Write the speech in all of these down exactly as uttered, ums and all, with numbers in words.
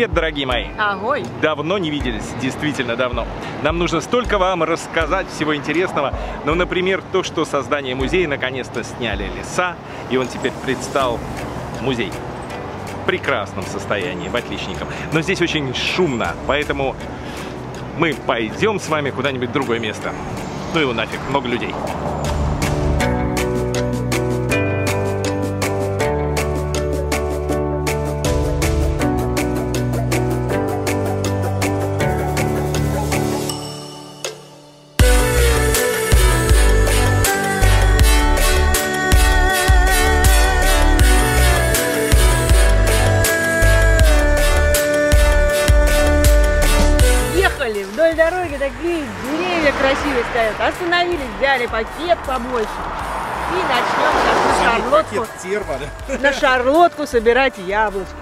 Привет, дорогие мои! Агой! Давно не виделись, действительно давно. Нам нужно столько вам рассказать всего интересного. Ну, например, то, что создание музея наконец-то сняли леса, и он теперь предстал музей. В прекрасном состоянии, в отличненьком. Но здесь очень шумно, поэтому мы пойдем с вами куда-нибудь в другое место. Ну его нафиг, много людей. Остановились, взяли пакет побольше и начнем сейчас на шарлотку, терма, да? на шарлотку собирать яблочки.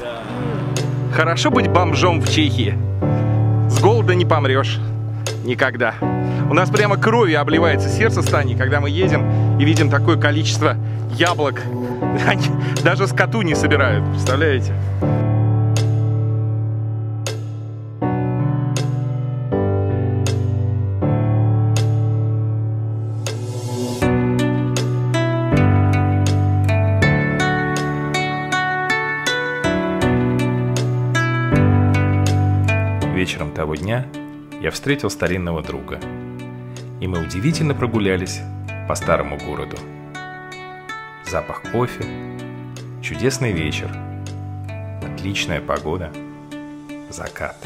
Да. Хорошо быть бомжом в Чехии. С голода не помрешь. Никогда. У нас прямо кровью обливается сердце, Стани, когда мы едем и видим такое количество яблок. Они даже скоту не собирают, представляете? Вечером того дня я встретил старинного друга, и мы удивительно прогулялись по старому городу. Запах кофе, чудесный вечер, отличная погода, закат.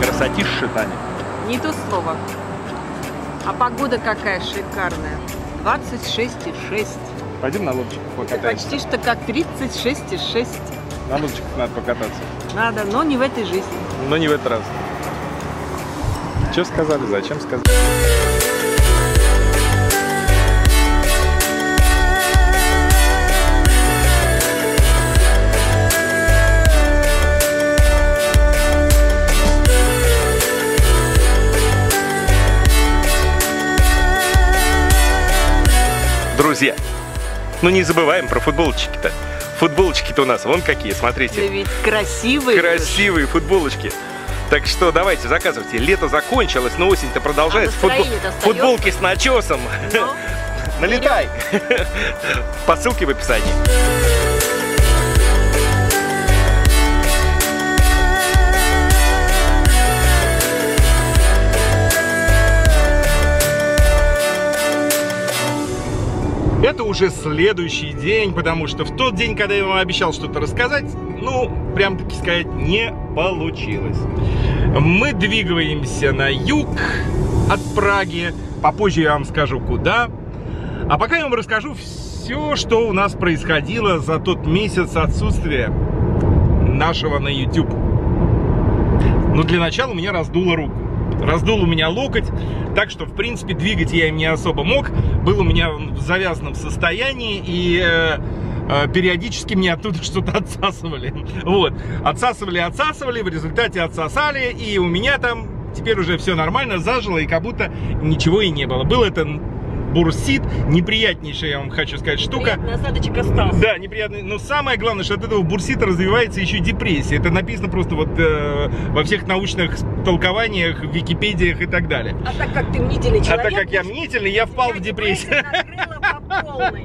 Красотища, Таня. Не то слово. А погода какая шикарная. двадцать шесть и шесть. Пойдем на лодочку покатаемся. Почти что как тридцать шесть и шесть. На лодочках надо покататься. Надо, но не в этой жизни. Но не в этот раз. Что сказали, зачем сказали? Друзья, ну не забываем про футболочки-то. Футболочки-то у нас вон какие, смотрите. Да ведь красивые. Красивые футболочки. Так что давайте, заказывайте. Лето закончилось, но осень-то продолжается. А Футбол... Футболки с начесом. Но... Налетай. Берем. По ссылке в описании. Это уже следующий день, потому что в тот день, когда я вам обещал что-то рассказать, ну, прям таки сказать, не получилось. Мы двигаемся на юг от Праги, попозже я вам скажу куда. А пока я вам расскажу все, что у нас происходило за тот месяц отсутствия нашего на YouTube. Но для начала у меня раздуло руку. Раздул у меня локоть, так что, в принципе, двигать я им не особо мог. Был у меня в завязанном состоянии, и э, э, периодически мне оттуда что-то отсасывали. Вот, отсасывали, отсасывали, в результате отсосали, и у меня там теперь уже все нормально, зажило, и как будто ничего и не было. Был это бурсит, неприятнейшая, я вам хочу сказать, штука. Приятный осадочек остался. Да, неприятный, но самое главное, что от этого бурсита развивается еще депрессия. Это написано просто вот э, во всех научных толкованиях, в Википедиях и так далее. А так как ты мнительный человек... А так как я мнительный, я впал в депрессию. По полной.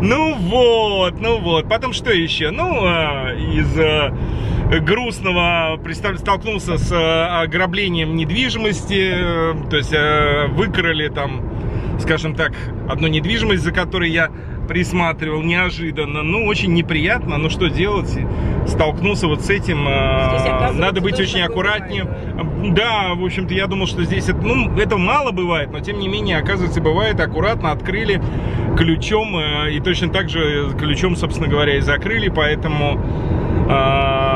Ну вот, ну вот. Потом что еще? Ну, э, из... Э, грустного, представляю, столкнулся с ограблением недвижимости, то есть выкрали там, скажем так, одну недвижимость, за которой я присматривал неожиданно, ну, очень неприятно, но что делать, столкнулся вот с этим, здесь, надо быть очень аккуратнее, бывает. Да, в общем-то, я думал, что здесь, это, ну, это мало бывает, но, тем не менее, оказывается, бывает, аккуратно открыли ключом, и точно так же ключом, собственно говоря, и закрыли, поэтому...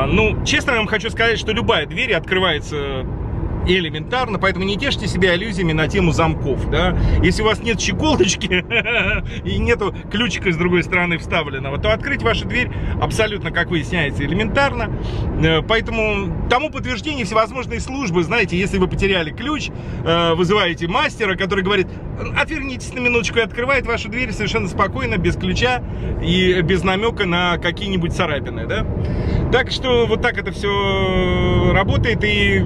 Ну, честно, я вам хочу сказать, что любая дверь открывается элементарно, поэтому не тешьте себя иллюзиями на тему замков, да. Если у вас нет щеколдочки и нету ключика с другой стороны вставленного, то открыть вашу дверь абсолютно, как выясняется, элементарно. Поэтому тому подтверждение всевозможные службы, знаете, если вы потеряли ключ, вызываете мастера, который говорит: отвернитесь на минуточку, и открывает вашу дверь совершенно спокойно, без ключа и без намека на какие-нибудь царапины, да. Так что вот так это все работает, и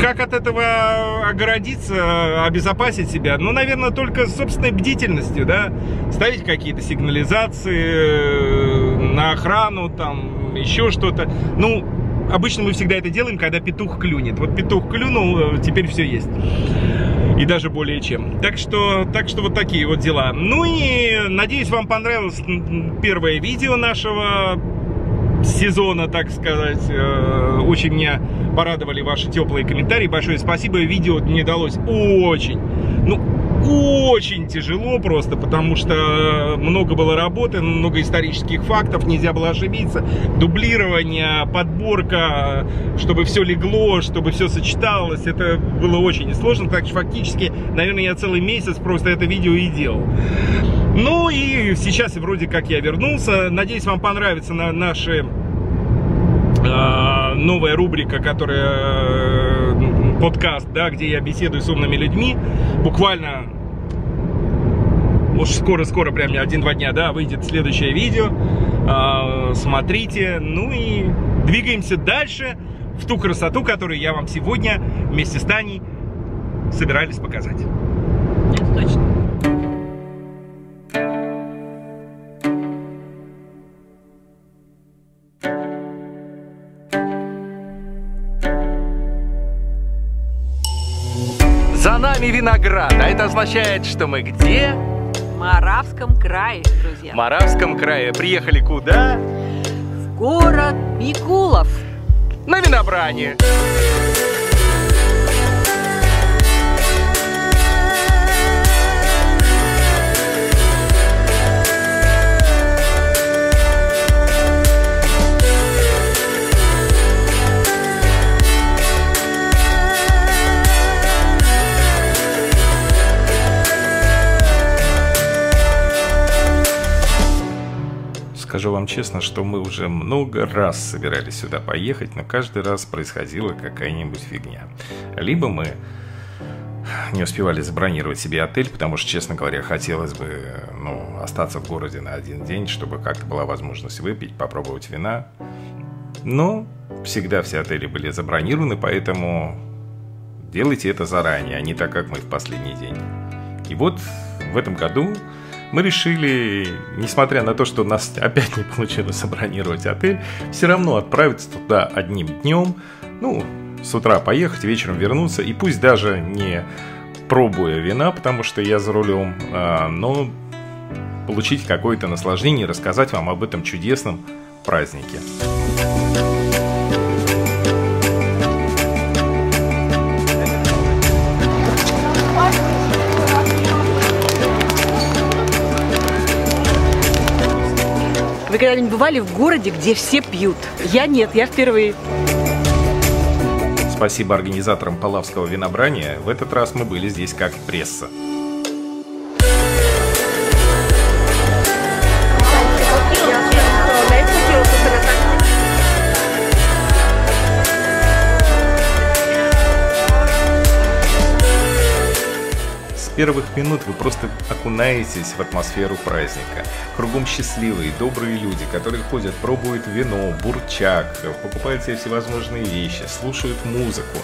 как от этого огородиться, обезопасить себя? Ну, наверное, только собственной бдительностью, да, ставить какие-то сигнализации на охрану, там, еще что-то. Ну, обычно мы всегда это делаем, когда петух клюнет. Вот петух клюнул, теперь все есть. И даже более чем. Так что, так что вот такие вот дела. Ну и надеюсь, вам понравилось первое видео нашего сезона, так сказать. Очень меня порадовали ваши теплые комментарии. Большое спасибо. Видео мне далось очень, ну, очень тяжело просто, потому что много было работы, много исторических фактов, нельзя было ошибиться. Дублирование, подборка, чтобы все легло, чтобы все сочеталось, это было очень сложно. Так что фактически, наверное, я целый месяц просто это видео и делал. Ну и сейчас вроде как я вернулся. Надеюсь, вам понравится наша э, новая рубрика, которая э, подкаст, да, где я беседую с умными людьми. Буквально уж скоро-скоро, прям не один-два дня, да, выйдет следующее видео. Э, смотрите. Ну и двигаемся дальше в ту красоту, которую я вам сегодня вместе с Таней собирались показать. Это точно. Виноград, а это означает, что мы где? В Моравском крае, друзья. В Моравском крае. Приехали куда? В город Микулаш. На винобрани. Скажу вам честно, что мы уже много раз собирались сюда поехать, но каждый раз происходила какая-нибудь фигня. Либо мы не успевали забронировать себе отель, потому что, честно говоря, хотелось бы, ну, остаться в городе на один день, чтобы как-то была возможность выпить, попробовать вина. Но всегда все отели были забронированы, поэтому делайте это заранее, а не так, как мы в последний день. И вот в этом году мы решили, несмотря на то, что у нас опять не получилось забронировать отель, все равно отправиться туда одним днем. Ну, с утра поехать, вечером вернуться. И пусть даже не пробуя вина, потому что я за рулем, а, но получить какое-то наслаждение и рассказать вам об этом чудесном празднике. Вы когда-нибудь бывали в городе, где все пьют? Я нет, я впервые. Спасибо организаторам Pálavskого винобрания. В этот раз мы были здесь как пресса. С первых минут вы просто окунаетесь в атмосферу праздника. Кругом счастливые, добрые люди, которые ходят, пробуют вино, бурчак, покупают себе всевозможные вещи, слушают музыку.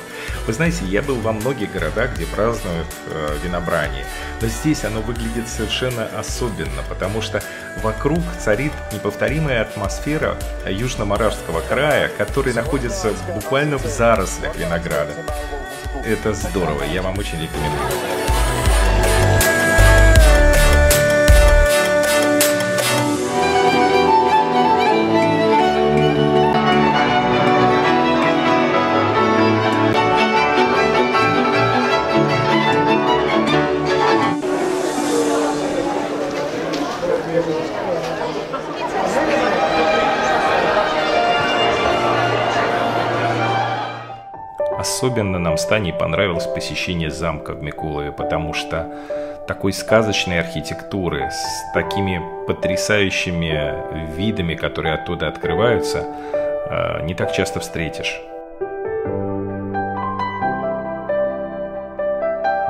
Вы знаете, я был во многих городах, где празднуют э, винобрание, но здесь оно выглядит совершенно особенно, потому что вокруг царит неповторимая атмосфера Южно-Моравского края, который находится буквально в зарослях винограда. Это здорово, я вам очень рекомендую. Особенно нам с Таней понравилось посещение замка в Микулове, потому что такой сказочной архитектуры, с такими потрясающими видами, которые оттуда открываются, не так часто встретишь.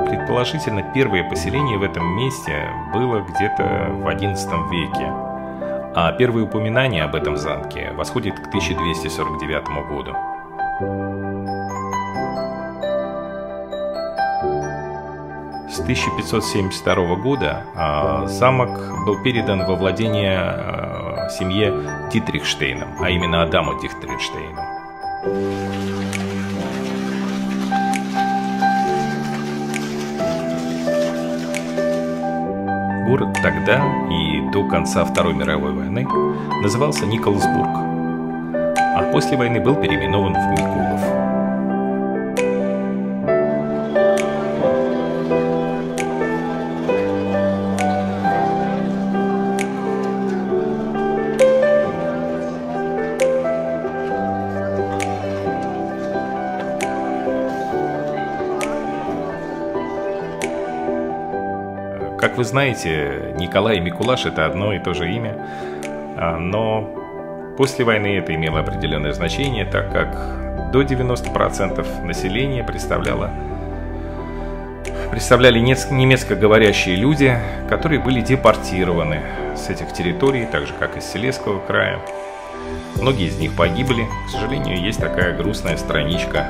Предположительно, первое поселение в этом месте было где-то в одиннадцатом веке, а первые упоминания об этом замке восходят к тысяча двести сорок девятому году. С тысяча пятьсот семьдесят второго года замок был передан во владение семье Дитрихштейном, а именно Адаму Дитрихштейну. Город тогда и до конца Второй мировой войны назывался Николсбург, а после войны был переименован в Микулов. Как вы знаете, Николай Микулаш – это одно и то же имя, но после войны это имело определенное значение, так как до девяноста процентов населения представляло, представляли немецкоговорящие люди, которые были депортированы с этих территорий, так же как из Силезского края. Многие из них погибли. К сожалению, есть такая грустная страничка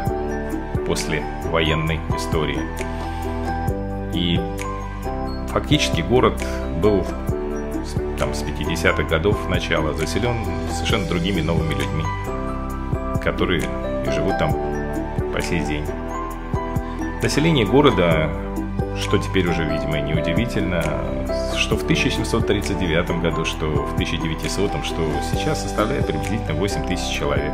послевоенной истории. И фактически город был там, с пятидесятых годов начала заселен совершенно другими новыми людьми, которые и живут там по сей день. Население города, что теперь уже, видимо, неудивительно, что в тысяча семьсот тридцать девятом году, что в тысяча девятисотом, что сейчас составляет приблизительно восемь тысяч человек.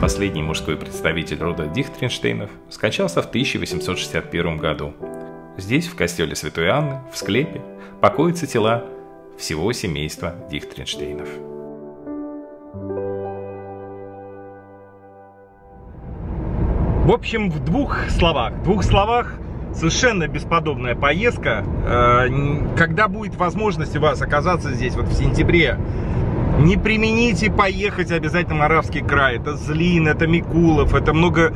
Последний мужской представитель рода Дитрихштейнов скончался в тысяча восемьсот шестьдесят первом году. Здесь, в костеле Святой Анны, в склепе, покоятся тела всего семейства Дитрихштейнов. В общем, в двух словах, в двух словах, совершенно бесподобная поездка. Когда будет возможность у вас оказаться здесь, вот в сентябре, не примените поехать обязательно в Моравский край. Это Злин, это Микулов, это много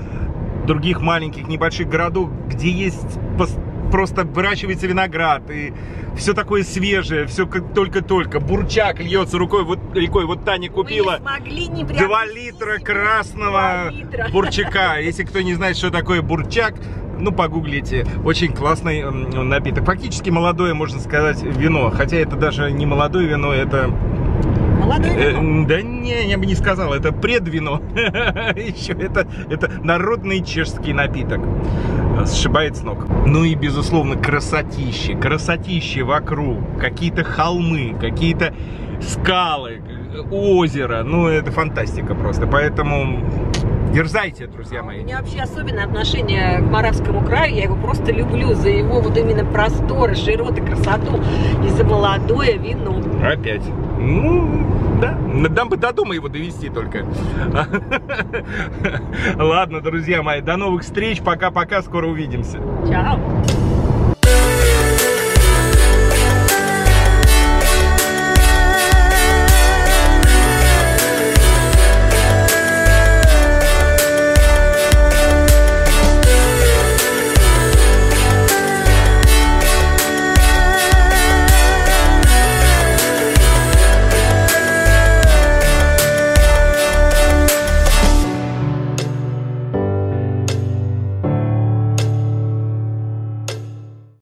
других маленьких, небольших городов, где есть просто выращивается виноград, и все такое свежее, все как только-только. Бурчак льется рукой, вот, рекой. Вот Таня купила два литра красного два литра. бурчака. Если кто не знает, что такое бурчак, ну, погуглите. Очень классный напиток. Фактически молодое, можно сказать, вино. Хотя это даже не молодое вино, это... Вино? Э, да не, я бы не сказал, это предвино. Еще это, это народный чешский напиток. Сшибает с ног. Ну и, безусловно, красотища. Красотища вокруг. Какие-то холмы, какие-то скалы, озеро. Ну, это фантастика просто. Поэтому дерзайте, друзья мои. У меня вообще особенное отношение к Моравскому краю. Я его просто люблю за его вот именно просторы, широты, красоту и за молодое вино. Опять. Ну, да, нам бы до дома его довести только. Ладно, друзья мои, до новых встреч, пока-пока, скоро увидимся. Чао.